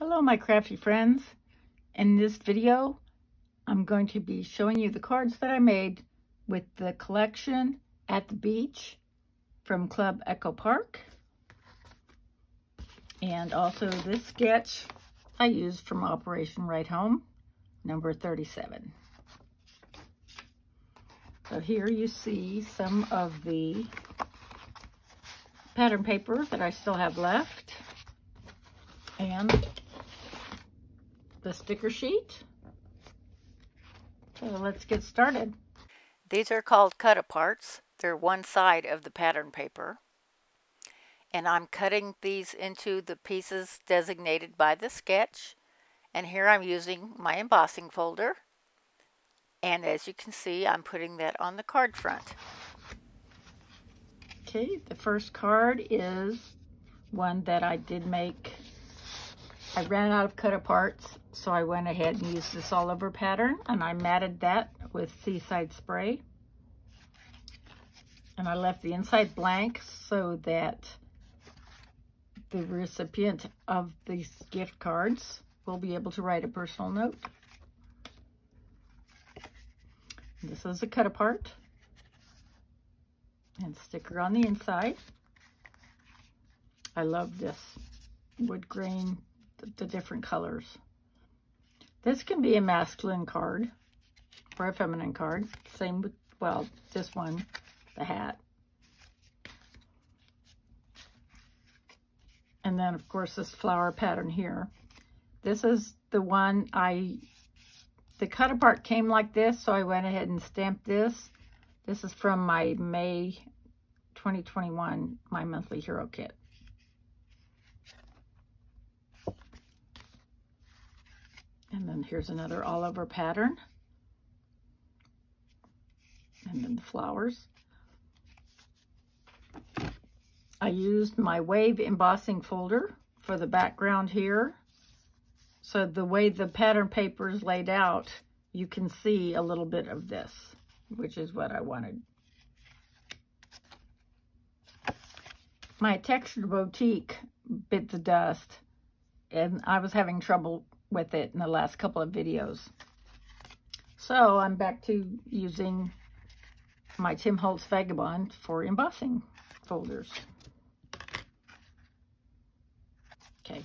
Hello my crafty friends. In this video I'm going to be showing you the cards that I made with the collection At the Beach from Club Echo Park, and also this sketch I used from Operation Right Home number 37. So here you see some of the pattern paper that I still have left and the sticker sheet. So let's get started. These are called cut-aparts. They're one side of the pattern paper. And I'm cutting these into the pieces designated by the sketch. And here I'm using my embossing folder. And as you can see, I'm putting that on the card front. Okay, the first card is one that I did make. I ran out of cut-aparts, so I went ahead and used this all-over pattern, and I matted that with Seaside Spray. And I left the inside blank so that the recipient of these gift cards will be able to write a personal note. This is a cut-apart and sticker on the inside. I love this wood grain, the different colors. This can be a masculine card or a feminine card. Same with, well, this one, the hat. And then, of course, this flower pattern here. This is the one the cut apart came like this, so I went ahead and stamped this. This is from my May 2021, my monthly hero kit. And then here's another all over pattern. And then the flowers. I used my wave embossing folder for the background here. So the way the pattern paper is laid out, you can see a little bit of this, which is what I wanted. My Texture Boutique bit the dust, and I was having trouble with it in the last couple of videos. So I'm back to using my Tim Holtz Vagabond for embossing folders. Okay.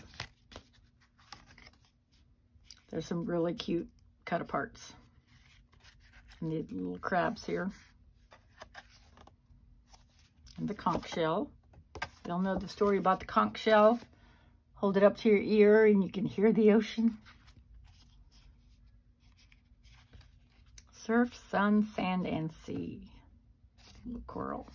There's some really cute cut-aparts. And the little crabs here. And the conch shell. You'll know the story about the conch shell. Hold it up to your ear and you can hear the ocean. Surf, sun, sand, and sea. Little coral.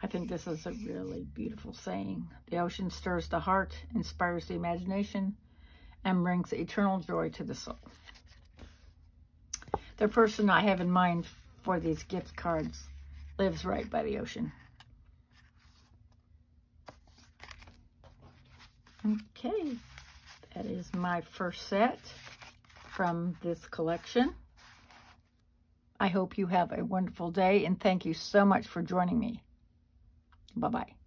I think this is a really beautiful saying. The ocean stirs the heart, inspires the imagination, and brings eternal joy to the soul. The person I have in mind for these gift cards lives right by the ocean. Okay, that is my first set from this collection. I hope you have a wonderful day, and thank you so much for joining me. Bye-bye.